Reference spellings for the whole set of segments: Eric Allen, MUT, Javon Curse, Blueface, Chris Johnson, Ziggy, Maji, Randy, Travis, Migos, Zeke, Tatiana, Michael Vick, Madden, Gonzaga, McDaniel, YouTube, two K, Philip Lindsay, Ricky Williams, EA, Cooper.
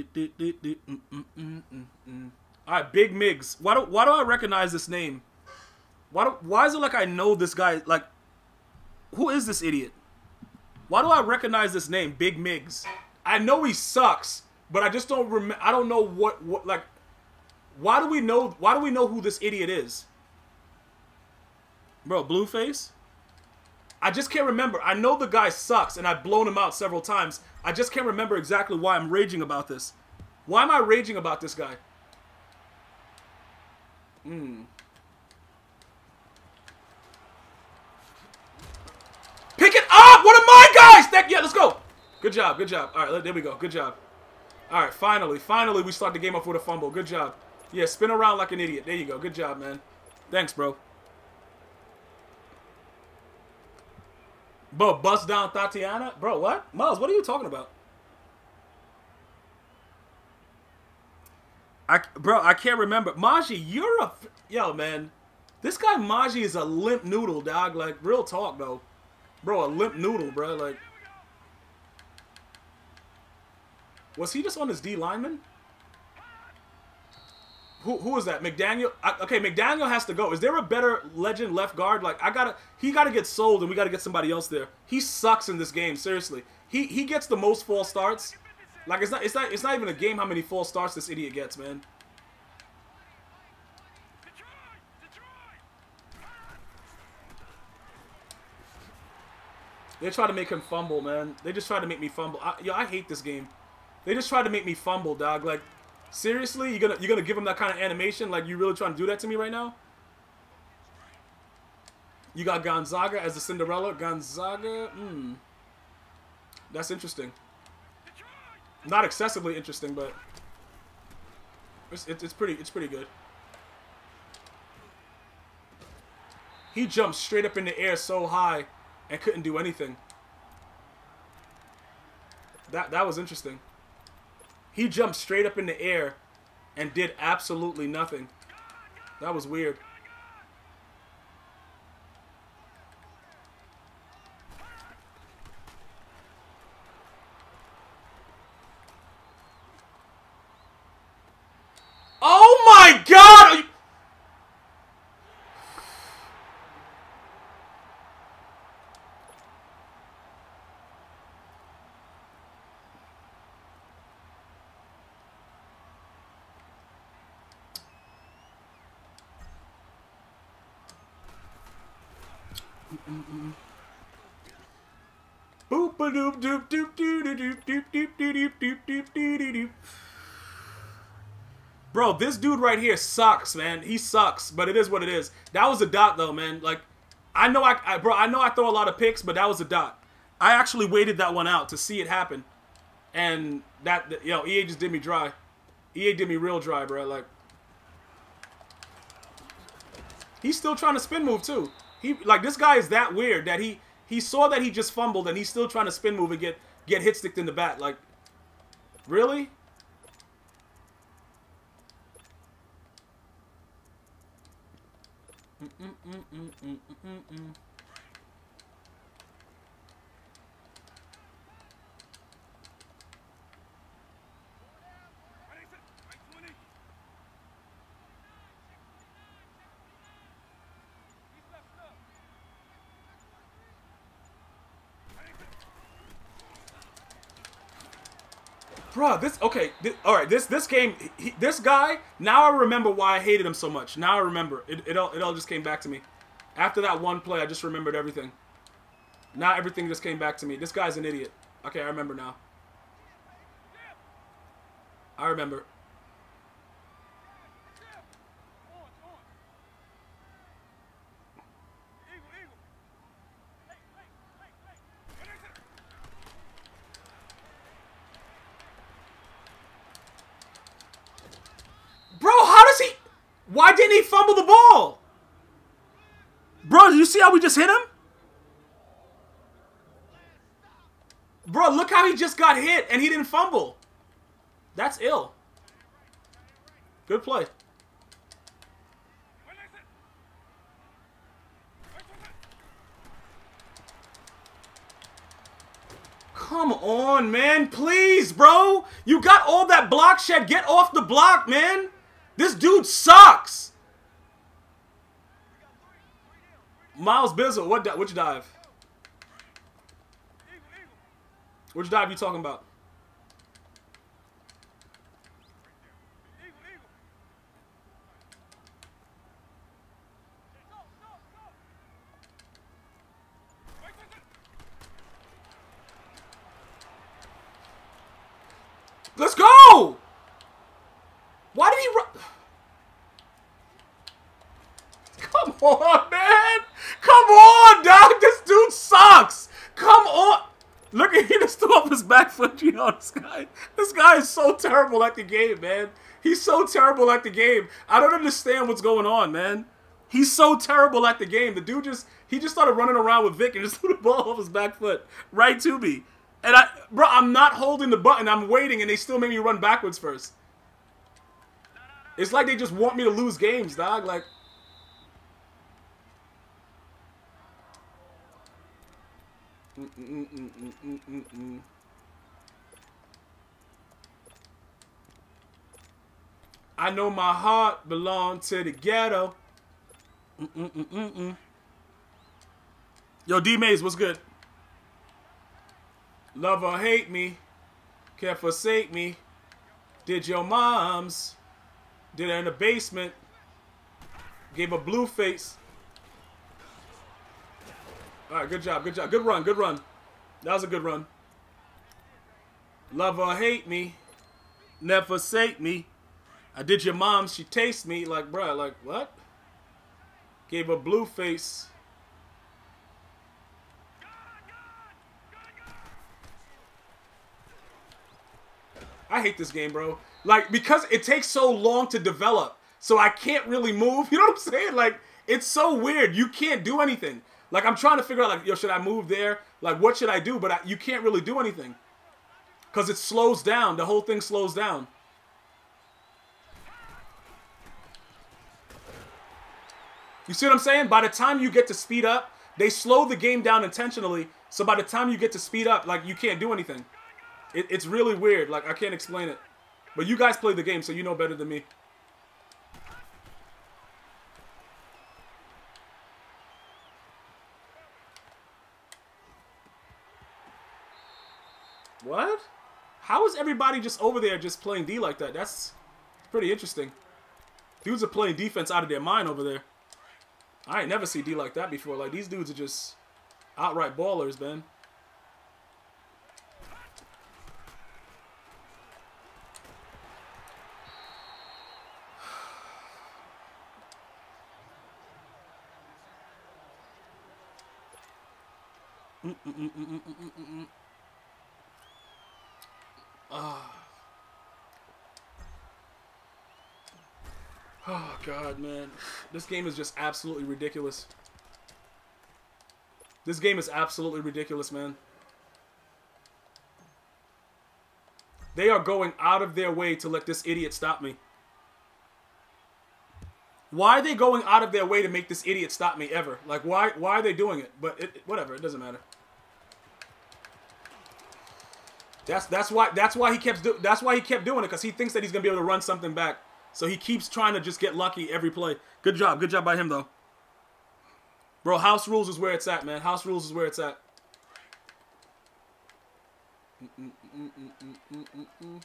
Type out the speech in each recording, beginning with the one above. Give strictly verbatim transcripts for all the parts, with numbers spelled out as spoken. do, do, do, do. Mm, mm, mm, mm, mm. All right, Big Migs. Why do why do I recognize this name? Why do, why is it like I know this guy? Like, who is this idiot? Why do I recognize this name, Big Migs? I know he sucks, but I just don't remember. I don't know what what like. Why do we know? Why do we know who this idiot is, bro? Blueface. I just can't remember. I know the guy sucks, and I've blown him out several times. I just can't remember exactly why I'm raging about this. Why am I raging about this guy? Hmm. Pick it up! One of my guys! That, yeah, let's go. Good job, good job. All right, there we go. Good job. All right, finally. Finally, we start the game off with a fumble. Good job. Yeah, spin around like an idiot. There you go. Good job, man. Thanks, bro. Bro, bust down Tatiana? Bro, what? Miles, what are you talking about? I, bro, I can't remember. Maji, you're a... Yo, man. This guy Maji is a limp noodle, dog. Like, real talk, though. Bro, a limp noodle, bro. Like... Was he just on his D lineman? Who, who is that? McDaniel? I, okay, McDaniel has to go. Is there a better legend left guard? Like, I gotta... He gotta get sold, and we gotta get somebody else there. He sucks in this game, seriously. He he gets the most false starts. Like, it's not, it's not, it's not even a game how many false starts this idiot gets, man. They try to make him fumble, man. They just try to make me fumble. I, yo, I hate this game. They just try to make me fumble, dog. Like... Seriously? You're gonna, you're gonna give him that kind of animation? Like, you really trying to do that to me right now? You got Gonzaga as the Cinderella? Gonzaga? Hmm. That's interesting. Not excessively interesting, but... It's, it, it's, pretty, it's pretty good. He jumped straight up in the air so high and couldn't do anything. That, that was interesting. He jumped straight up in the air and did absolutely nothing. That was weird. Oh my God! Are you... Mm-mm. Boop a doop doop doop doop doop doop doop doop doop doop doop. Bro, this dude right here sucks, man. He sucks, but it is what it is. That was a dot, though, man. Like, I know I, I bro, I know I throw a lot of picks, but that was a dot. I actually waited that one out to see it happen, and that, yo, E A just did me dry. E A did me real dry, bro. Like, he's still trying to spin move too. He, like, this guy is that weird that he, he saw that he just fumbled and he's still trying to spin move and get, get hit-sticked in the back. Like, really? Mm-mm-mm-mm-mm-mm-mm-mm. Bro, this, okay, this, all right, this this game, he, this guy, now I remember why I hated him so much. Now I remember. It, it, all, it all just came back to me. After that one play, I just remembered everything. Now everything just came back to me. This guy's an idiot. Okay, I remember now. I remember. Why didn't he fumble the ball? Bro, did you see how we just hit him? Bro, look how he just got hit and he didn't fumble. That's ill. Good play. Come on. on, man. Please, bro. You got all that block shed. Get off the block, man. This dude sucks. Miles Bizzle, what di which dive? Which dive you talking about? Let's go! Why did he run? Come on, man! Come on, dog! This dude sucks! Come on! Look at, he just threw up his back foot, you know, this guy. This guy is so terrible at the game, man. He's so terrible at the game. I don't understand what's going on, man. He's so terrible at the game. The dude just, he just started running around with Vic and just threw the ball off his back foot. Right to me. And I, bro, I'm not holding the button. I'm waiting, and they still make me run backwards first. It's like they just want me to lose games, dog. Like, mm mm mm mm mm mm mm. I know my heart belongs to the ghetto. Mm mm mm mm mm. Yo, D Maze, what's good? Love or hate me, can't forsake me. Did your moms, did it in the basement, gave a blue face. All right, good job, good job, good run, good run. That was a good run. Love or hate me, never forsake me. I did your mom, she taste me, like bruh, like what? Gave a blue face. I hate this game, bro. Like, because it takes so long to develop, so I can't really move. You know what I'm saying? Like, it's so weird. You can't do anything. Like, I'm trying to figure out, like, yo, should I move there? Like, what should I do? But I, you can't really do anything. Because it slows down. The whole thing slows down. You see what I'm saying? By the time you get to speed up, they slow the game down intentionally. So by the time you get to speed up, like, you can't do anything. It, it's really weird. Like, I can't explain it. But you guys play the game, so you know better than me. What? How is everybody just over there just playing D like that? That's pretty interesting. Dudes are playing defense out of their mind over there. I ain't never seen D like that before. Like, these dudes are just outright ballers, man. Mm mm mm mm mm mm mm mm. Ah. Oh God, man, this game is just absolutely ridiculous. This game is absolutely ridiculous, man. They are going out of their way to let this idiot stop me. Why are they going out of their way to make this idiot stop me ever? Like, why why are they doing it? But it, it, whatever, it doesn't matter. That's that's why that's why he kept do, that's why he kept doing it, because he thinks that he's gonna be able to run something back. So he keeps trying to just get lucky every play. Good job, good job by him though. Bro, house rules is where it's at, man. House rules is where it's at. Mm -mm -mm -mm -mm -mm -mm.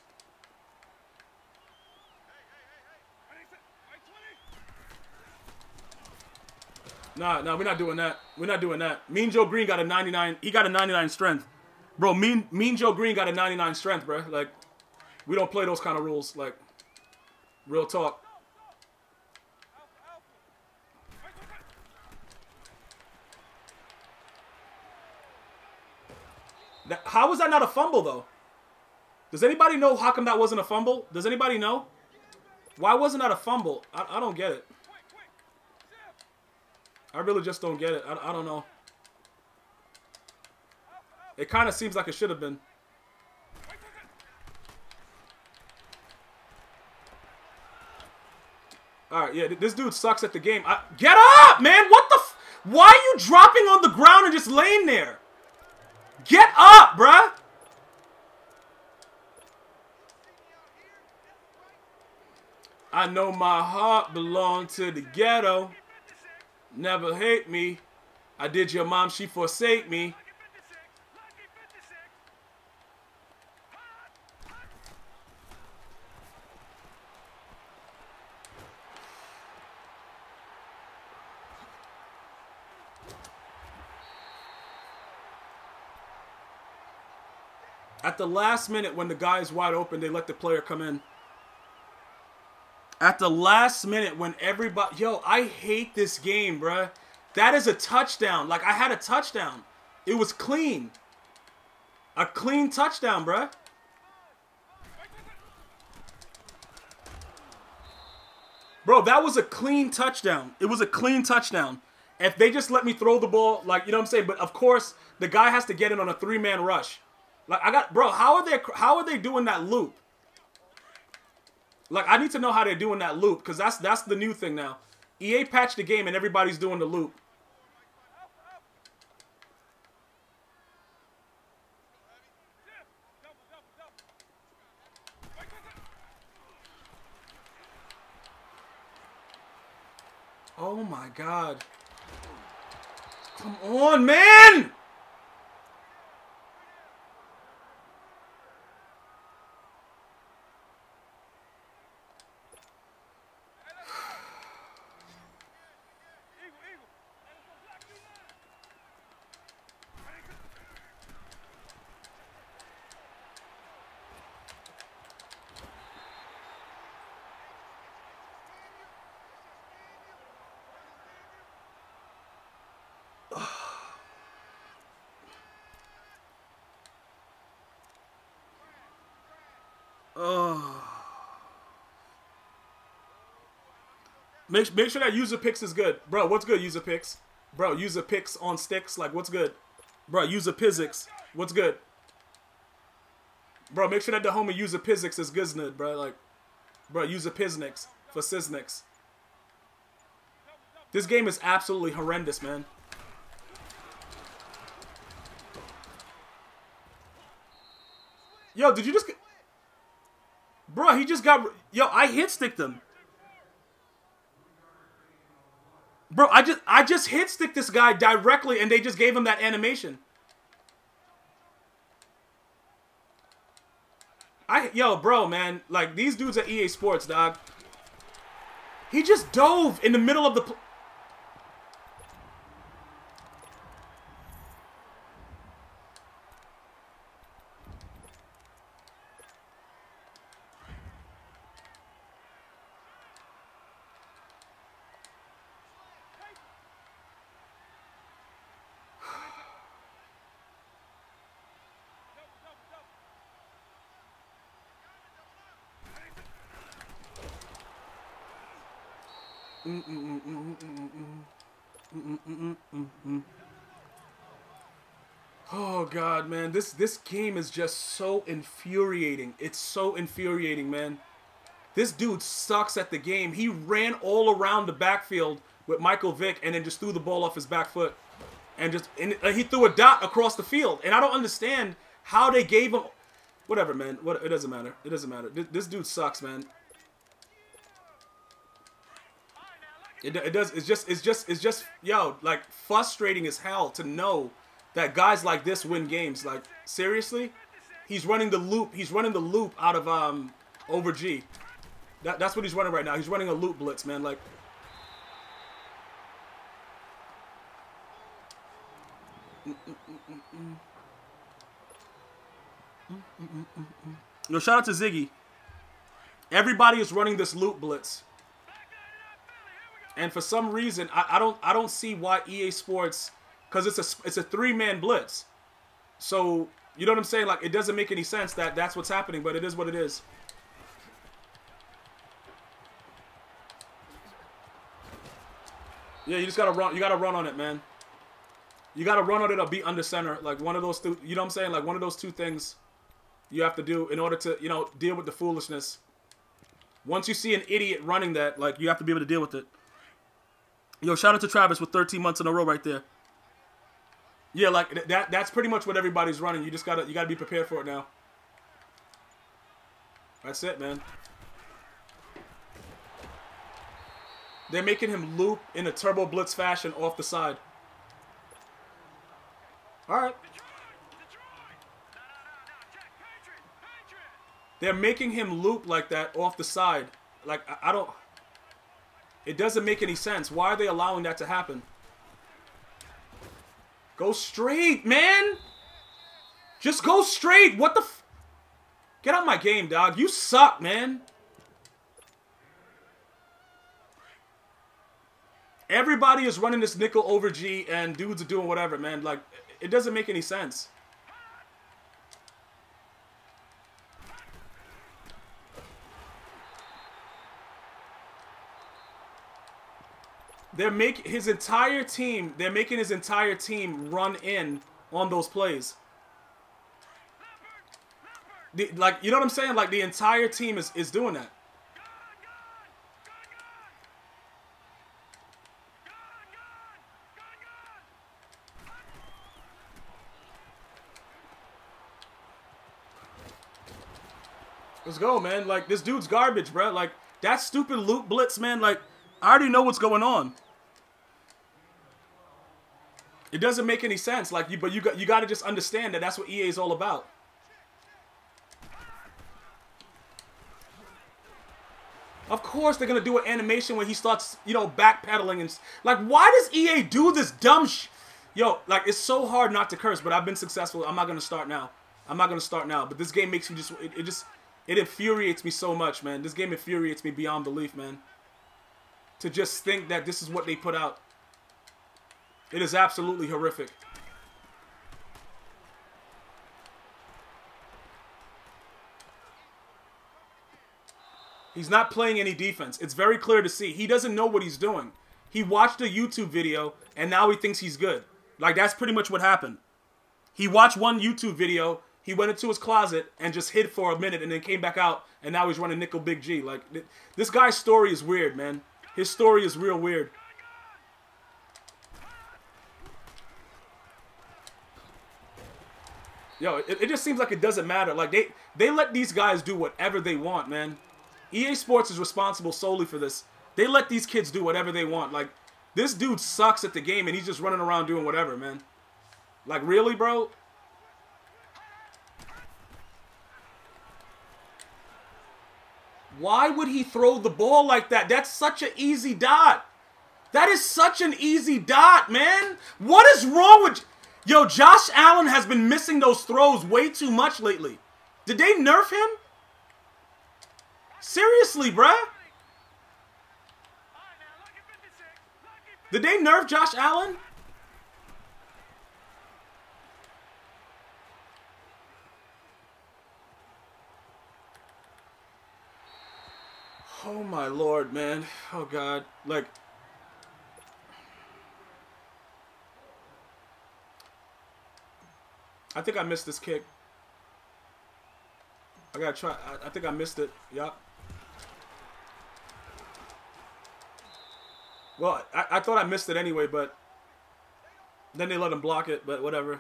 Nah, nah, we're not doing that. We're not doing that. Mean Joe Green got a ninety-nine. He got a ninety-nine strength. Bro, Mean Mean Joe Green got a ninety-nine strength, bro. Like, we don't play those kind of rules. Like, real talk. That, how was that not a fumble, though? Does anybody know how come that wasn't a fumble? Does anybody know? Why wasn't that a fumble? I, I don't get it. I really just don't get it. I, I don't know. It kind of seems like it should have been. All right, yeah, this dude sucks at the game. I, get up, man! What the f... Why are you dropping on the ground and just laying there? Get up, bruh! I know my heart belonged to the ghetto. Never hate me. I did your mom, she forsake me. At the last minute, when the guy is wide open, they let the player come in. At the last minute, when everybody... Yo, I hate this game, bruh. That is a touchdown. Like, I had a touchdown. It was clean. A clean touchdown, bruh. Bro, that was a clean touchdown. It was a clean touchdown. If they just let me throw the ball, like, you know what I'm saying? But, of course, the guy has to get in on a three-man rush. Like, I got, bro, how are they, how are they doing that loop? Like, I need to know how they're doing that loop, because that's, that's the new thing now. E A patched the game and everybody's doing the loop. Oh my God. Come on, man! Oh. Make, make sure that user picks is good. Bro, what's good, user picks? Bro, user picks on sticks. Like, what's good? Bro, user physics. What's good? Bro, make sure that the homie user physics is good, bro. Like, bro, user physics for Sisnics. This game is absolutely horrendous, man. Yo, did you just get... Bro, he just got... Yo, I hit-sticked him. Bro, I just I just hit-sticked this guy directly, and they just gave him that animation. I Yo, bro, man. Like, these dudes at E A Sports, dog. He just dove in the middle of the... Pl Oh God, man, this this game is just so infuriating. It's so infuriating, man. This dude sucks at the game. He ran all around the backfield with Michael Vick and then just threw the ball off his back foot, and just and he threw a dot across the field. And I don't understand how they gave him. Whatever, man. What it doesn't matter. It doesn't matter. This, this dude sucks, man. It, it does. It's just. It's just. It's just. Yo, like, frustrating as hell to know that guys like this win games. Like, seriously, he's running the loop. He's running the loop out of um over G. That that's what he's running right now. He's running a loop blitz, man. Like. No, shout out to Ziggy. Everybody is running this loop blitz. And for some reason, I, I don't I don't see why E A Sports, because it's a it's a three-man blitz. So you know what I'm saying? Like, it doesn't make any sense that that's what's happening, but it is what it is. Yeah, you just gotta run. You gotta run on it, man. You gotta run on it or be under center. Like, one of those two. You know what I'm saying? Like, one of those two things you have to do in order to, you know, deal with the foolishness. Once you see an idiot running that, like, you have to be able to deal with it. Yo, shout out to Travis with thirteen months in a row right there. Yeah, like, that that's pretty much what everybody's running. You just gotta you gotta be prepared for it now. That's it, man. They're making him loop in a turbo blitz fashion off the side. All right. They're making him loop like that off the side. Like, I, I don't... It doesn't make any sense. Why are they allowing that to happen? Go straight, man! Just go straight! What the f... Get out my game, dog. You suck, man. Everybody is running this nickel over G, and dudes are doing whatever, man. Like, it doesn't make any sense. They're making his entire team, they're making his entire team run in on those plays. The, like, you know what I'm saying? Like, the entire team is, is doing that. Let's go, man. Like, this dude's garbage, bro. Like, that stupid loop blitz, man. Like, I already know what's going on. It doesn't make any sense. Like, you, but you got you got to just understand that that's what E A is all about. Of course they're gonna do an animation where he starts, you know, backpedaling and like. Why does E A do this dumb sh? Yo, like, it's so hard not to curse, but I've been successful. I'm not gonna start now. I'm not gonna start now. But this game makes me just. It, it just. It infuriates me so much, man. This game infuriates me beyond belief, man. To just think that this is what they put out. It is absolutely horrific. He's not playing any defense. It's very clear to see. He doesn't know what he's doing. He watched a YouTube video, and now he thinks he's good. Like, that's pretty much what happened. He watched one YouTube video, he went into his closet, and just hid for a minute, and then came back out, and now he's running nickel Big G. Like, th this guy's story is weird, man. His story is real weird. Yo, it, it just seems like it doesn't matter. Like, they, they let these guys do whatever they want, man. E A Sports is responsible solely for this. They let these kids do whatever they want. Like, this dude sucks at the game, and he's just running around doing whatever, man. Like, really, bro? Why would he throw the ball like that? That's such an easy dot. That is such an easy dot, man. What is wrong with... Yo, Josh Allen has been missing those throws way too much lately. Did they nerf him? Seriously, bruh? Did they nerf Josh Allen? Oh my Lord, man. Oh God. Like, I think I missed this kick. I gotta try. I, I think I missed it. Yup. Well, I, I thought I missed it anyway, but then they let him block it, but whatever.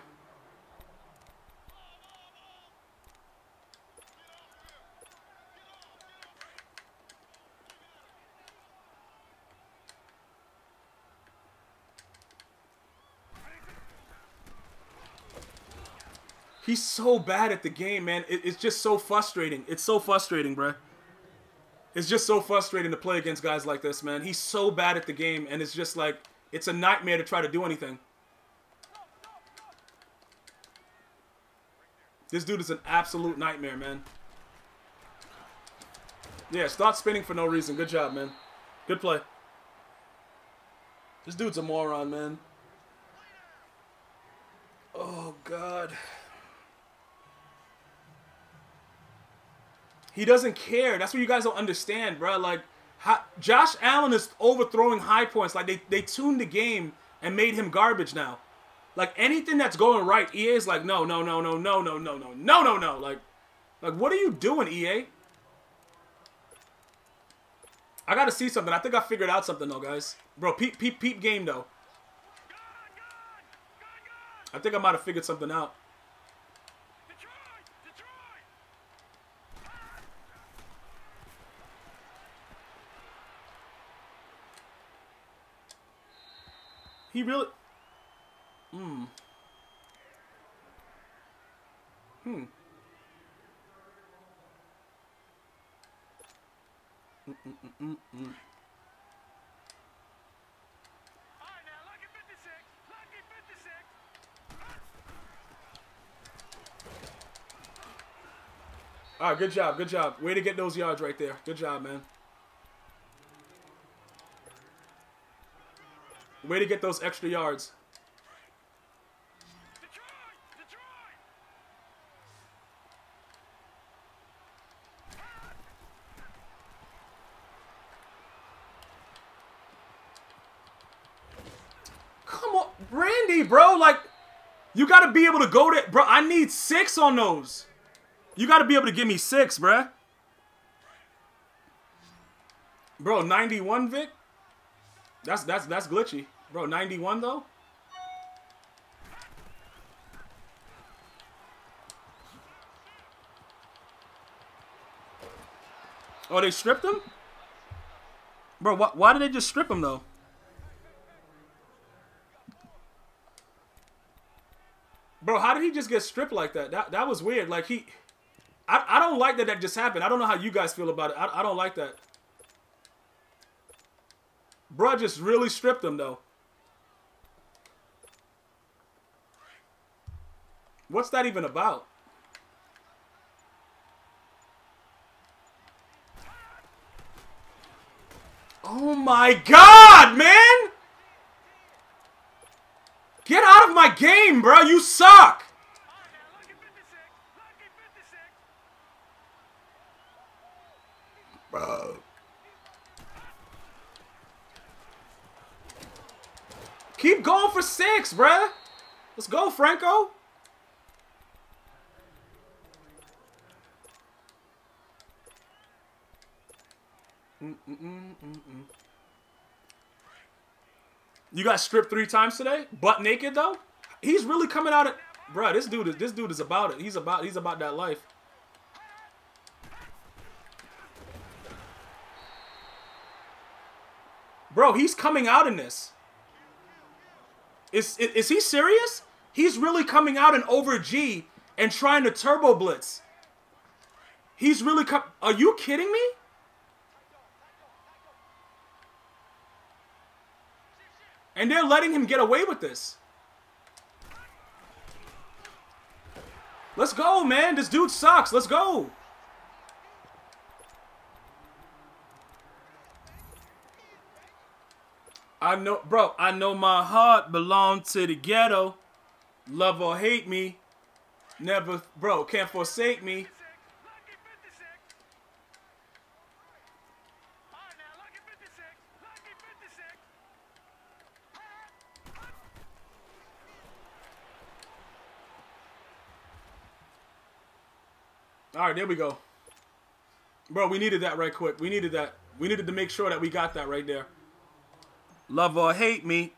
He's so bad at the game, man. It, it's just so frustrating. It's so frustrating, bruh. It's just so frustrating to play against guys like this, man. He's so bad at the game, and it's just like, it's a nightmare to try to do anything. This dude is an absolute nightmare, man. Yeah, start spinning for no reason. Good job, man. Good play. This dude's a moron, man. Oh, God. He doesn't care. That's what you guys don't understand, bro. Like, how, Josh Allen is overthrowing high points. Like, they, they tuned the game and made him garbage now. Like, anything that's going right, E A is like, no, no, no, no, no, no, no, no, no, no, no. Like, like, what are you doing, E A? I got to see something. I think I figured out something, though, guys. Bro, peep, peep, peep game, though. I think I might have figured something out. He really... Hmm. Hmm. Mm mm mm mm mm. All right, good job, good job. Way to get those yards right there. Good job, man. Way to get those extra yards. Detroit, Detroit. Come on, Randy, bro. Like, you got to be able to go to... Bro, I need six on those. You got to be able to give me six, bruh. Bro, ninety-one, Vic? That's that's that's glitchy. Bro, ninety-one, though? Oh, they stripped him? Bro, wh why did they just strip him, though? Bro, how did he just get stripped like that? That, that was weird. Like, he... I, I don't like that that just happened. I don't know how you guys feel about it. I, I don't like that. Bruh just really stripped him, though. What's that even about? Oh, my God, man! Get out of my game, bro. You suck. Bro. Keep going for six, bruh. Let's go, Franco. Mm-mm-mm-mm-mm. You got stripped three times today? Butt naked, though? He's really coming out at... Bruh, this dude is this dude is about it. He's about he's about that life. Bro, he's coming out in this. Is, is, is he serious? He's really coming out and over G and trying to turbo blitz. He's really com- Are you kidding me? And they're letting him get away with this. Let's go, man. This dude sucks. Let's go. I know, bro, I know my heart belongs to the ghetto. Love or hate me. Never, bro, can't forsake me. All right, there we go. Bro, we needed that right quick. We needed that. We needed to make sure that we got that right there. Love or hate me.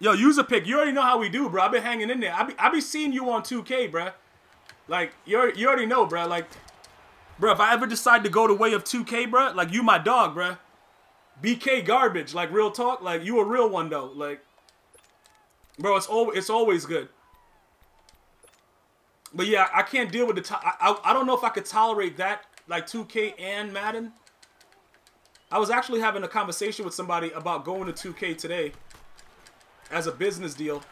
Yo, use a pick. You already know how we do, bro. I've been hanging in there. I be, I be seeing you on two K, bro. Like, you you already know, bro. Like, bro, if I ever decide to go the way of two K, bro, like, you my dog, bro. B K garbage. Like, real talk. Like, you a real one, though. Like, bro, it's, al it's always good. But, yeah, I can't deal with the... To I, I, I don't know if I could tolerate that, like, two K and Madden. I was actually having a conversation with somebody about going to two K today as a business deal.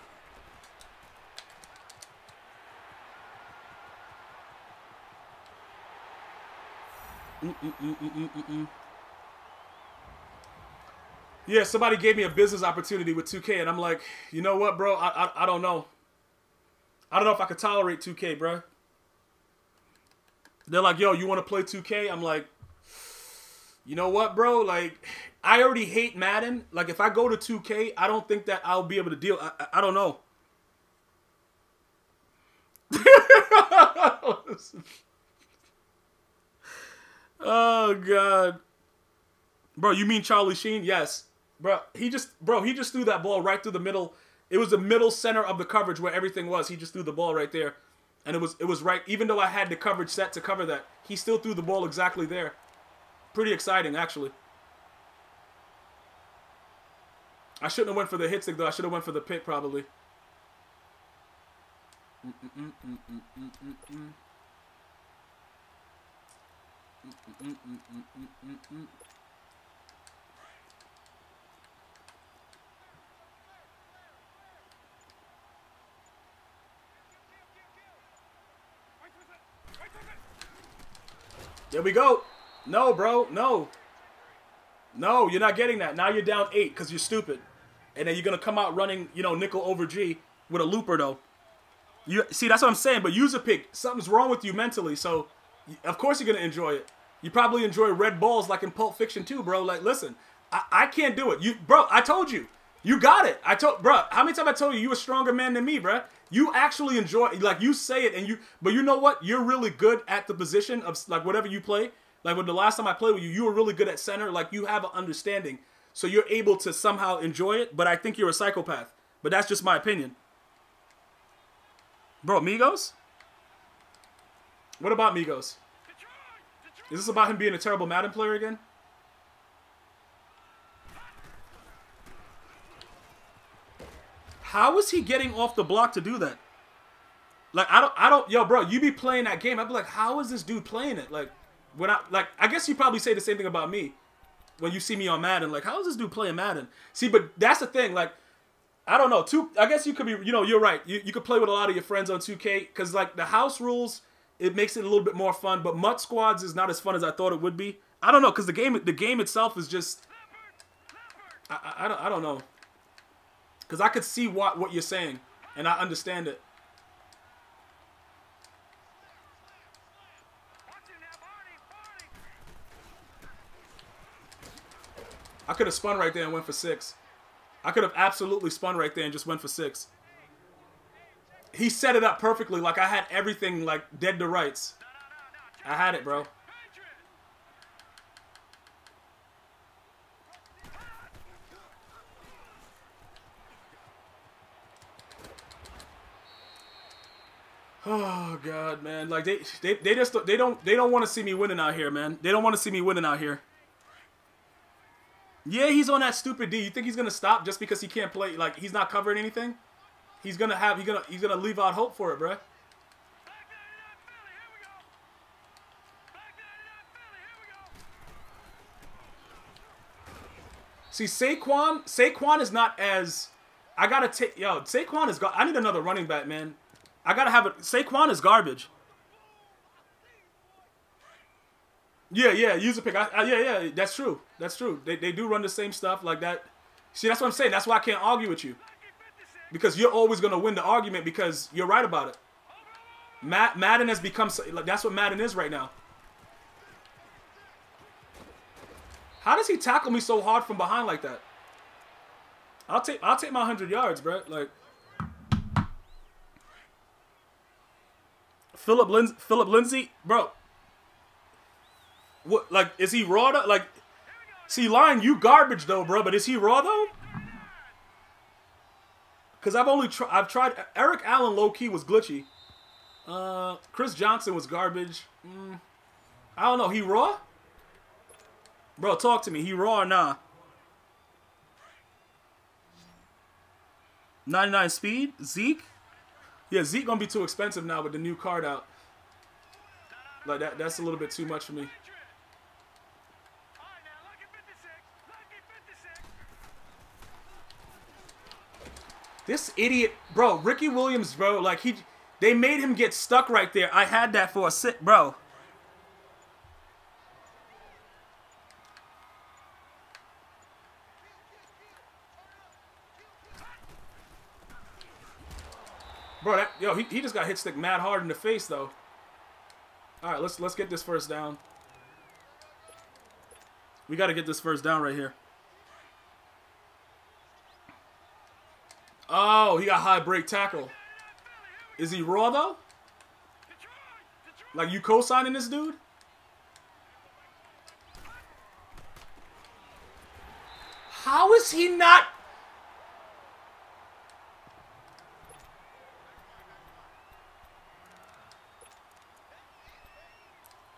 Mm -mm -mm -mm -mm -mm -mm. Yeah, somebody gave me a business opportunity with two K, and I'm like, you know what, bro? I, I, I don't know. I don't know if I could tolerate two K, bro. They're like, yo, you want to play two K? I'm like... You know what, bro? Like, I already hate Madden. Like, if I go to two K, I don't think that I'll be able to deal. I, I, I don't know. Oh, God. Bro, you mean Charlie Sheen? Yes. Bro, he just, bro, he just threw that ball right through the middle. It was the middle center of the coverage where everything was. He just threw the ball right there. And it was, it was right. Even though I had the coverage set to cover that, he still threw the ball exactly there. Pretty exciting, actually. I shouldn't have went for the hit stick, though. I should have went for the pick, probably. There we go. No, bro. No. No, you're not getting that. Now you're down eight because you're stupid. And then you're going to come out running, you know, nickel over G with a looper, though. You see, that's what I'm saying. But use a pick. Something's wrong with you mentally. So, of course you're going to enjoy it. You probably enjoy red balls like in Pulp Fiction too, bro. Like, listen, I, I can't do it. You, bro, I told you. You got it. I told, bro, how many times I told you you a stronger man than me, bro? You actually enjoy, like, you say it and you, but you know what? You're really good at the position of, like, whatever you play. Like, when the last time I played with you, you were really good at center. Like, you have an understanding. So you're able to somehow enjoy it. But I think you're a psychopath. But that's just my opinion. Bro, Migos? What about Migos? Is this about him being a terrible Madden player again? How is he getting off the block to do that? Like, I don't, I don't, yo, bro, you be playing that game. I'd be like, how is this dude playing it? Like, when I, like, I guess you probably say the same thing about me when you see me on Madden. Like, how is this dude playing Madden? See, but that's the thing. Like, I don't know. Two, I guess you could be, you know, you're right. You, you could play with a lot of your friends on two K because, like, the house rules, it makes it a little bit more fun. But Mutt Squads is not as fun as I thought it would be. I don't know, because the game, the game itself is just, I, I, I, don't, I don't know. Because I could see what, what you're saying, and I understand it. I could have spun right there and went for six. I could have absolutely spun right there and just went for six. He set it up perfectly. Like, I had everything, like, dead to rights. I had it, bro. Oh God, man! Like they, they, they just they don't they don't want to see me winning out here, man. They don't want to see me winning out here. Yeah, he's on that stupid D. You think he's gonna stop just because he can't play? Like, he's not covering anything. He's gonna have he's gonna he's gonna leave out hope for it, bruh. See, Saquon Saquon is not as I gotta take yo Saquon is I need another running back, man. I gotta have it. Saquon is garbage. Yeah, yeah, use a pick. I, I, yeah, yeah, that's true. That's true. They, they do run the same stuff like that. See, that's what I'm saying. That's why I can't argue with you. Because you're always gonna win the argument because you're right about it. Mad, Madden has become, like, that's what Madden is right now. How does he tackle me so hard from behind like that? I'll take, I'll take my one hundred yards, bro. Like. Philip Lindsay, Philip Lindsay, bro. What, like, is he raw though? Like, see, Lion, you garbage though, bro. But is he raw though? Cause I've only tried. I've tried. Eric Allen, low key, was glitchy. Uh, Chris Johnson was garbage. Mm, I don't know. He raw? Bro, talk to me. He raw or nah? ninety-nine speed, Zeke. Yeah, Zeke gonna be too expensive now with the new card out. Like that, that's a little bit too much for me. This idiot, bro, Ricky Williams, bro, like he, they made him get stuck right there. I had that for a sit, bro. Bro, that, yo, he, he just got hit stick mad hard in the face though. All right, let's let's get this first down. We got to get this first down right here. Oh, he got high break tackle. Is he raw though? Like, you co-signing this dude? How is he not?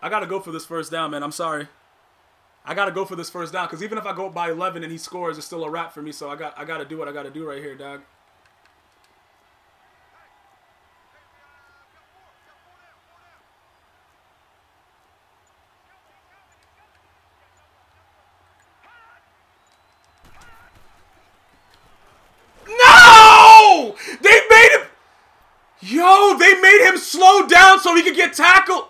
I gotta go for this first down, man. I'm sorry. I got to go for this first down, because even if I go up by eleven and he scores, it's still a wrap for me. So I got I got to do what I got to do right here, dog. No! They made him. Yo, they made him slow down so he could get tackled.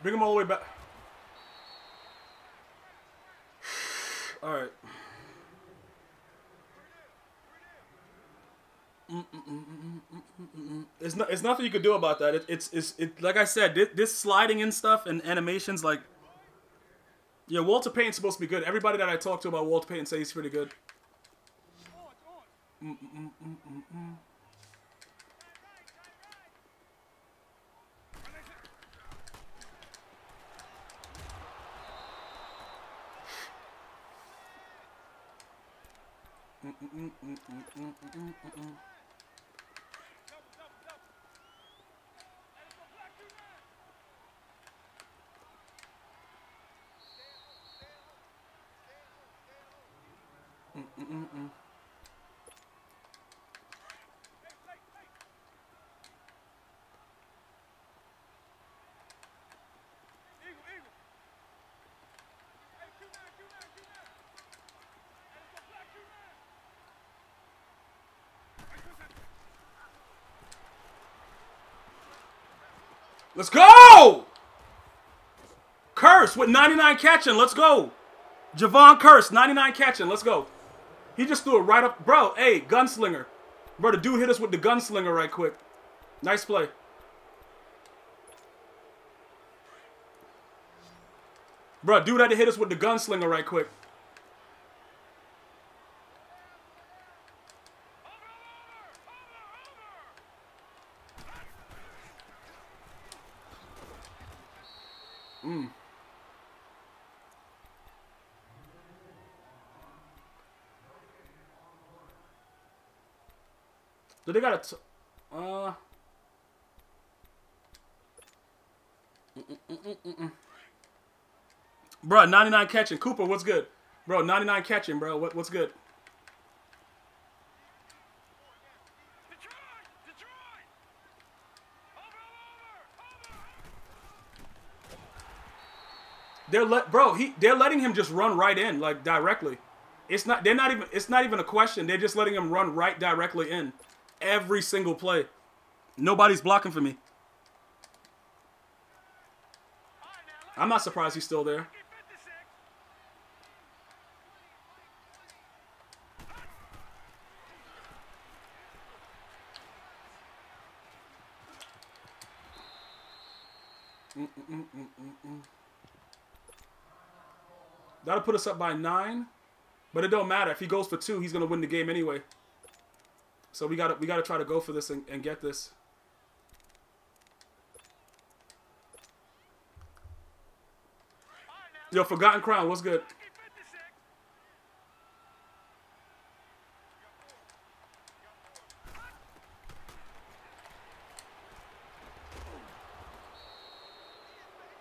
Bring him all the way back. All right. Mm -mm -mm -mm -mm -mm. It's not. It's nothing you could do about that. It, it's. It's. It. Like I said, this, this sliding and stuff and animations, like. Yeah, Walter Payton's supposed to be good. Everybody that I talked to about Walter Payton says he's pretty good. Mm -mm -mm -mm -mm -mm. Mm, mm, mm, mm, mm, mm, mm. Let's go! Curse with ninety-nine catching. Let's go. Javon Curse, ninety-nine catching. Let's go. He just threw it right up. Bro, hey, gunslinger. Bro, the dude hit us with the gunslinger right quick. Nice play. Bro, dude had to hit us with the gunslinger right quick. So they got a... Uh... Mm -mm -mm -mm -mm. Bro, ninety-nine catching. Cooper, what's good? Bro, ninety-nine catching, bro. What, what's good? Detroit! Detroit! Over, over, over. They're let... Bro, he... They're letting him just run right in, like, directly. It's not... They're not even... It's not even a question. They're just letting him run right directly in. Every single play. Nobody's blocking for me. I'm not surprised he's still there. Mm -mm -mm -mm -mm. That'll put us up by nine. But it don't matter. If he goes for two, he's going to win the game anyway. So we gotta we gotta try to go for this and, and get this. Yo, Forgotten Crown, what's good?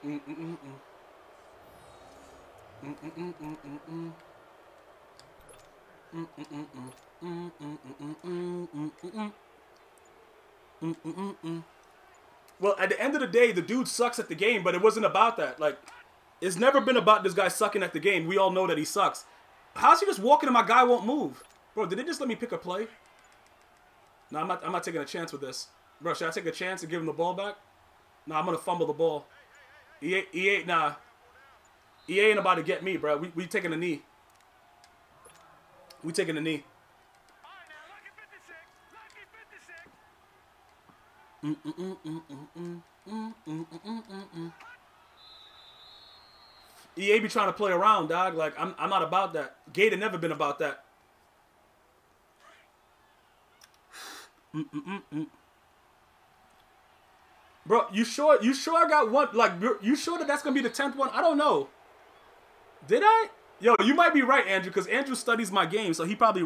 Mm mm mm mm mm mm mm mm mm. Mm mm mm mm mm mm mm mm mm mm mm mm. Well, at the end of the day, the dude sucks at the game, but it wasn't about that. Like, it's never been about this guy sucking at the game. We all know that he sucks. How's he just walking and my guy won't move? Bro, did they just let me pick a play? No, I'm not I'm not taking a chance with this. Bro, should I take a chance and give him the ball back? No, I'm gonna fumble the ball. E A, E A, nah. E A ain't about to get me, bro. We, we taking a knee. We taking a knee. Mm mm mm mm mm mm mm mm. E A be trying to play around, dog. Like I'm, I'm not about that. Gator never been about that. Mm mm mm mm. Bro, you sure? You sure I got one? Like, you sure that that's gonna be the tenth one? I don't know. Did I? Yo, you might be right, Andrew, because Andrew studies my game, so he probably.